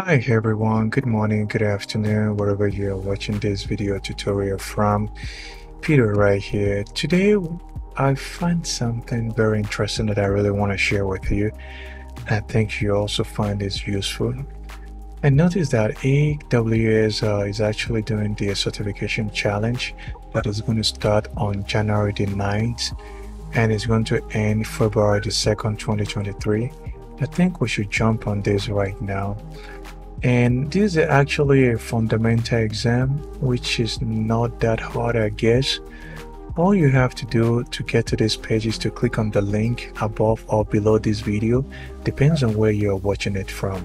Hi everyone, good morning, good afternoon, wherever you're watching this video tutorial from. Peter right here. Today I find something very interesting that I really want to share with you. I think you also find this useful. And notice that AWS is actually doing the certification challenge that is going to start on January the 9th and it's going to end February the 2nd, 2023. I think we should jump on this right now. And this is actually a fundamental exam, which is not that hard, I guess. All you have to do to get to this page is to click on the link above or below this video, depends on where you're watching it from.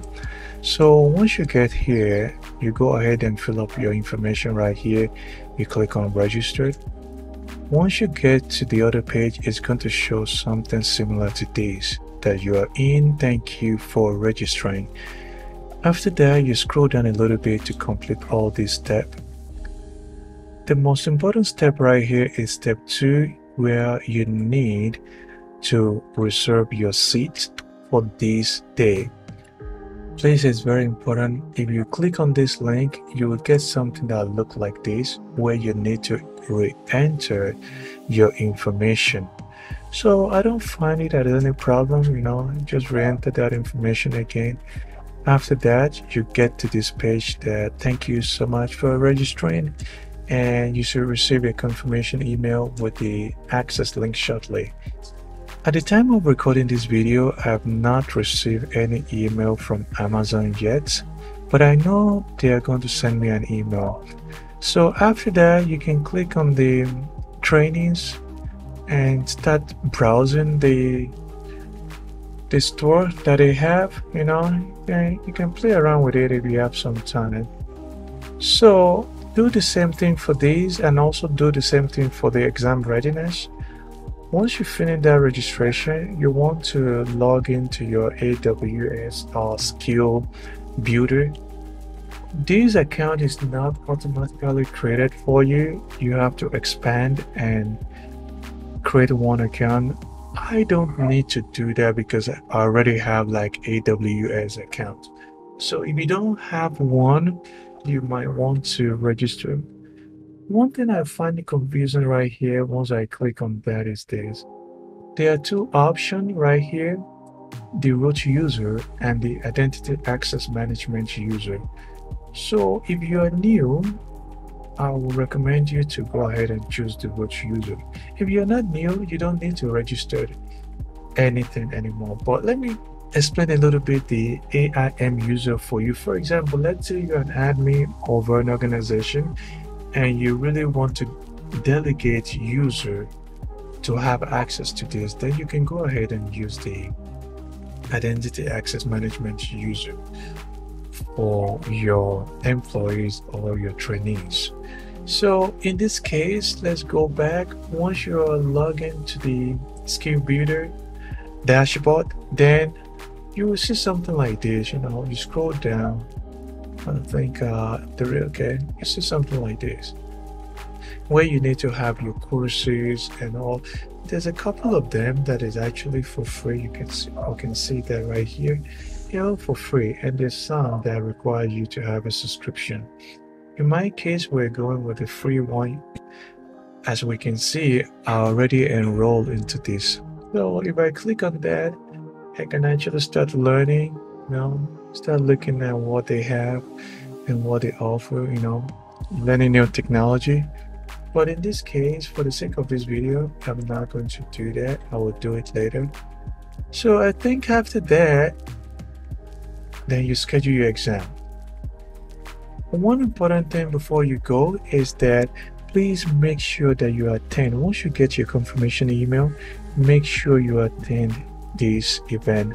So once you get here, you go ahead and fill up your information right here. You click on register. Once you get to the other page, it's going to show something similar to this, that you are in. Thank you for registering. After that, you scroll down a little bit to complete all these steps. The most important step right here is step 2, where you need to reserve your seat for this day. Please, it's very important. If you click on this link, you will get something that looks like this, where you need to re-enter your information. So I don't find it as any problem, you know, just re-enter that information again. After that, you get to this page that thank you so much for registering, and you should receive a confirmation email with the access link shortly. At the time of recording this video, I have not received any email from Amazon yet, but I know they are going to send me an email. So after that, you can click on the trainings and start browsing the store that they have, you know, and you can play around with it if you have some time. So do the same thing for these, and also do the same thing for the exam readiness. Once you finish that registration, you want to log into your AWS or Skill Builder. This account is not automatically created for you. You have to expand and create one account. I don't need to do that because I already have like AWS account. So if you don't have one, you might want to register. One thing I find confusing right here once I click on that is this. There are two options right here, the root user and the identity access management user. So if you are new, I will recommend you to go ahead and choose the root user. If you're not new, you don't need to register anything anymore. But let me explain a little bit the AIM user for you. For example, let's say you're an admin over an organization and you really want to delegate user to have access to this, then you can go ahead and use the identity access management user for your employees or your trainees. So in this case, let's go back. Once you're logged into the Skill Builder dashboard, then you will see something like this. You know, you scroll down. I think you see something like this, where you need to have your courses and all. There's a couple of them that is actually for free. You can see that right here. You know, for free, and there's some that require you to have a subscription. In my case, we're going with the free one. As we can see, I already enrolled into this. So if I click on that, I can actually start learning, you know, start looking at what they have and what they offer, you know, learning new technology. But in this case, for the sake of this video, I'm not going to do that. I will do it later. So I think after that, then you schedule your exam. One important thing before you go is that please make sure that you attend. Once you get your confirmation email, make sure you attend this event.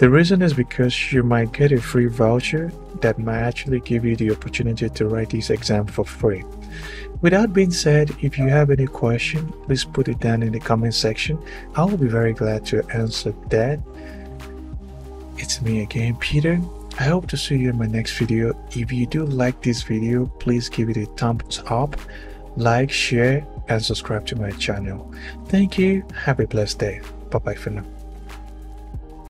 The reason is because you might get a free voucher that might actually give you the opportunity to write this exam for free. With that being said, if you have any question, please put it down in the comment section. I will be very glad to answer that. It's me again, Peter. I hope to see you in my next video. If you do like this video, please give it a thumbs up, like, share, and subscribe to my channel. Thank you. Have a blessed day. Bye bye for now.